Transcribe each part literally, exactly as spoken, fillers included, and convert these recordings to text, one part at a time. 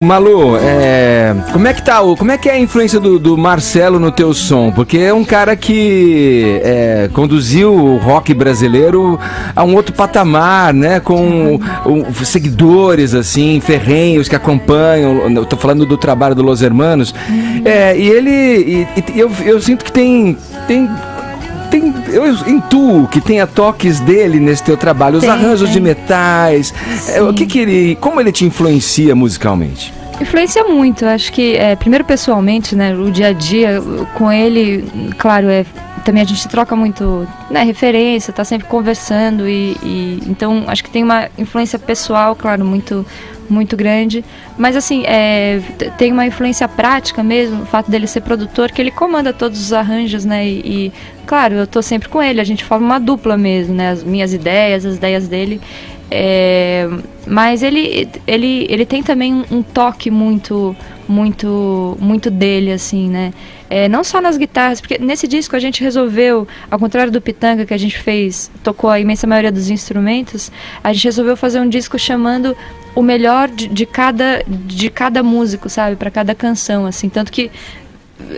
Mallu, é, como é que tá, como é que é a influência do, do Marcelo no teu som? Porque é um cara que é, conduziu o rock brasileiro a um outro patamar, né? Com um, seguidores, assim, ferrenhos que acompanham. Eu tô falando do trabalho do Los Hermanos. É, e ele... E, e eu, eu sinto que tem... tem Tem, eu intuo que tenha toques dele nesse teu trabalho, os tem, arranjos tem. de metais. Sim. O que, que ele, como ele te influencia musicalmente? Influencia muito, acho que é, primeiro pessoalmente, né, o dia a dia com ele, claro, é, também a gente troca muito, né, referência, tá sempre conversando e, e então acho que tem uma influência pessoal, claro, muito muito grande, mas assim é, tem uma influência prática mesmo, o fato dele ser produtor, que ele comanda todos os arranjos, né, e, e claro, eu tô sempre com ele, a gente forma uma dupla mesmo, né, as minhas ideias, as ideias dele, é, mas ele, ele, ele tem também um toque muito, muito, muito dele, assim, né, é, não só nas guitarras, porque nesse disco a gente resolveu, ao contrário do Pitanga, que a gente fez, tocou a imensa maioria dos instrumentos, a gente resolveu fazer um disco chamando o melhor de, de cada de cada músico, sabe, para cada canção, assim, tanto que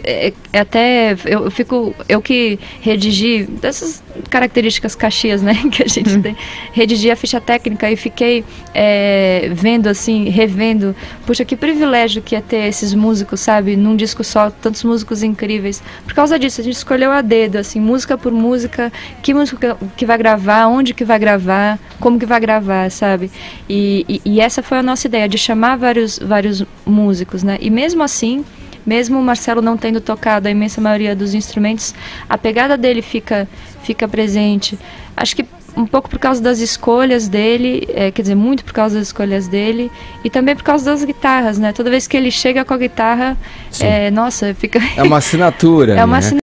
é, é até eu, eu fico eu que redigi dessas características caxias, né, que a gente tem, redigi a ficha técnica e fiquei é, vendo, assim, revendo, puxa, que privilégio que é ter esses músicos, sabe, num disco só, tantos músicos incríveis. Por causa disso a gente escolheu a dedo, assim, música por música, que música que vai gravar, onde que vai gravar, como que vai gravar, sabe, e, e, e essa foi a nossa ideia, de chamar vários, vários músicos, né, e mesmo assim, mesmo o Marcelo não tendo tocado a imensa maioria dos instrumentos, a pegada dele fica, fica presente. Acho que um pouco por causa das escolhas dele, é, quer dizer, muito por causa das escolhas dele, e também por causa das guitarras, né? Toda vez que ele chega com a guitarra, é, nossa, fica... É uma assinatura, é uma assinatura.